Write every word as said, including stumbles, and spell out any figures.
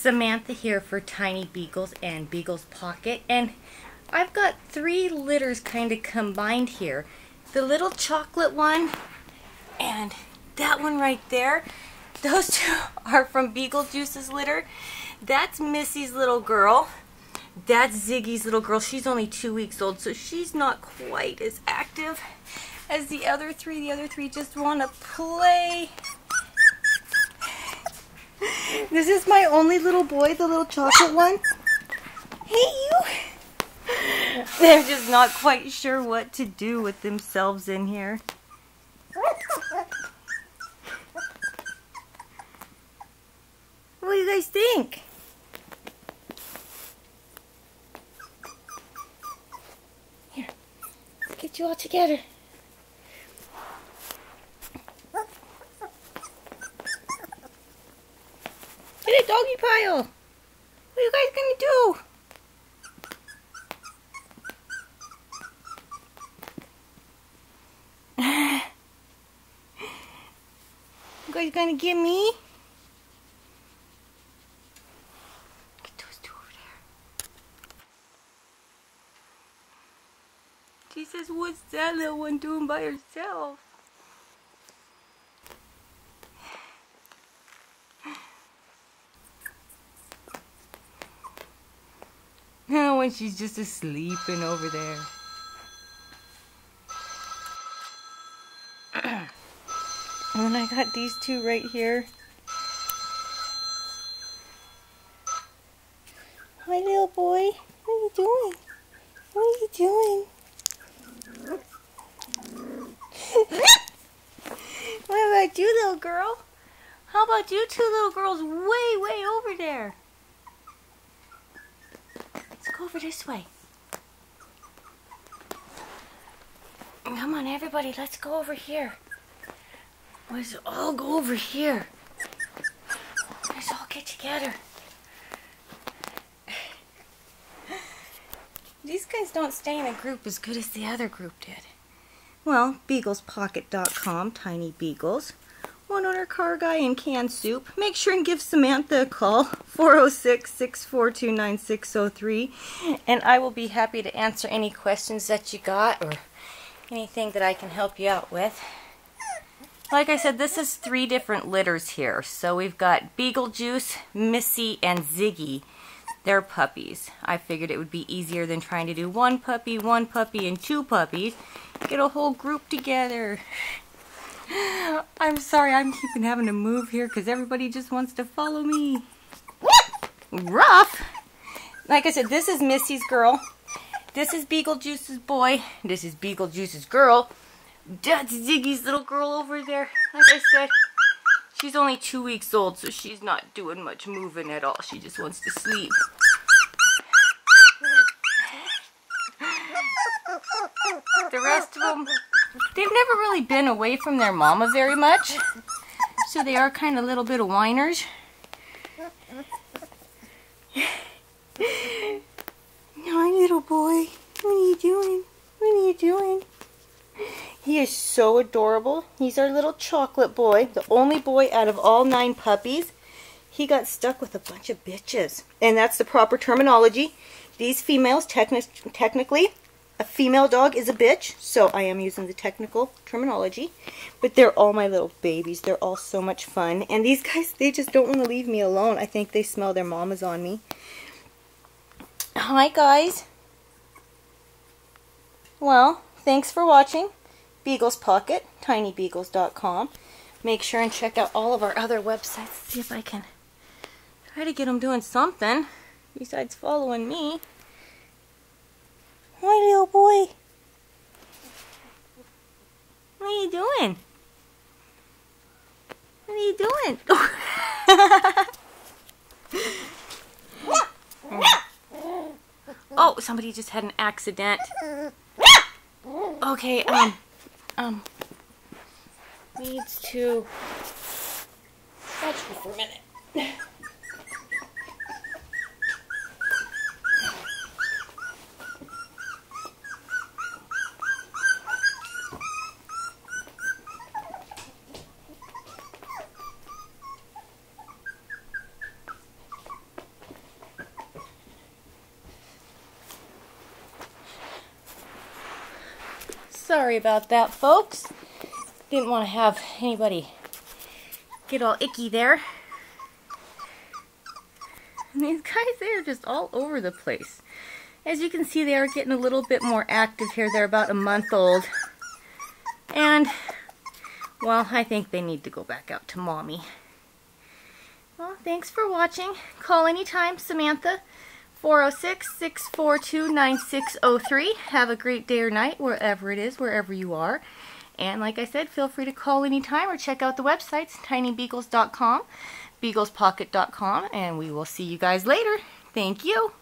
Samantha here for Tiny Beagles and Beagles Pocket, and I've got three litters kind of combined here. The little chocolate one and that one right there, those two are from Beagle Juice's litter. That's Missy's little girl. That's Ziggy's little girl. She's only two weeks old, so she's not quite as active as the other three. The other three just want to play. This is my only little boy, the little chocolate one. Hey, you! They're just not quite sure what to do with themselves in here. What do you guys think? Here, let's get you all together. Get a doggy pile. What are you guys gonna do? You guys gonna get me? Get those two over there. She says, "What's that little one doing by herself?" And she's just asleep and over there. And I got these two right here. Hi, little boy. What are you doing? What are you doing? What about you, little girl? How about you two little girls way, way over there? Go over this way. Come on, everybody, let's go over here. Let's all go over here. Let's all get together. These guys don't stay in a group as good as the other group did. Well, beagles pocket dot com, Tiny Beagles. One owner, car guy, and canned soup. Make sure and give Samantha a call, four oh six, six four two, nine six oh three, and I will be happy to answer any questions that you got or anything that I can help you out with. Like I said, this is three different litters here. So we've got Beagle Juice, Missy, and Ziggy. They're puppies. I figured it would be easier than trying to do one puppy, one puppy, and two puppies. Get a whole group together. I'm sorry, I'm keeping having to move here because everybody just wants to follow me. Rough! Like I said, this is Missy's girl. This is Beagle Juice's boy. This is Beagle Juice's girl. That's Ziggy's little girl over there. Like I said, she's only two weeks old, so she's not doing much moving at all. She just wants to sleep. The rest of them, they've never really been away from their mama very much, so they are kind of a little bit of whiners. My little boy, what are you doing? What are you doing? He is so adorable. He's our little chocolate boy, the only boy out of all nine puppies. He got stuck with a bunch of bitches, and that's the proper terminology. These females, techni technically, a female dog is a bitch, so I am using the technical terminology. But they're all my little babies. They're all so much fun. And these guys, they just don't want to leave me alone. I think they smell their mamas on me. Hi, guys. Well, thanks for watching. Beagles Pocket, tiny beagles dot com. Make sure and check out all of our other websites. See if I can try to get them doing something besides following me. Hi, little boy. What are you doing? What are you doing? Oh. Oh, somebody just had an accident. Okay, um, um, needs to fetch me for a minute. Sorry about that, folks. Didn't want to have anybody get all icky there. And these guys, they are just all over the place. As you can see, they are getting a little bit more active here. They're about a month old. And, well, I think they need to go back out to mommy. Well, thanks for watching. Call anytime, Samantha, four oh six, six four two, nine six oh three. Have a great day or night, wherever it is, wherever you are. And like I said, feel free to call anytime or check out the websites, tiny beagles dot com, beagles pocket dot com, and we will see you guys later. Thank you.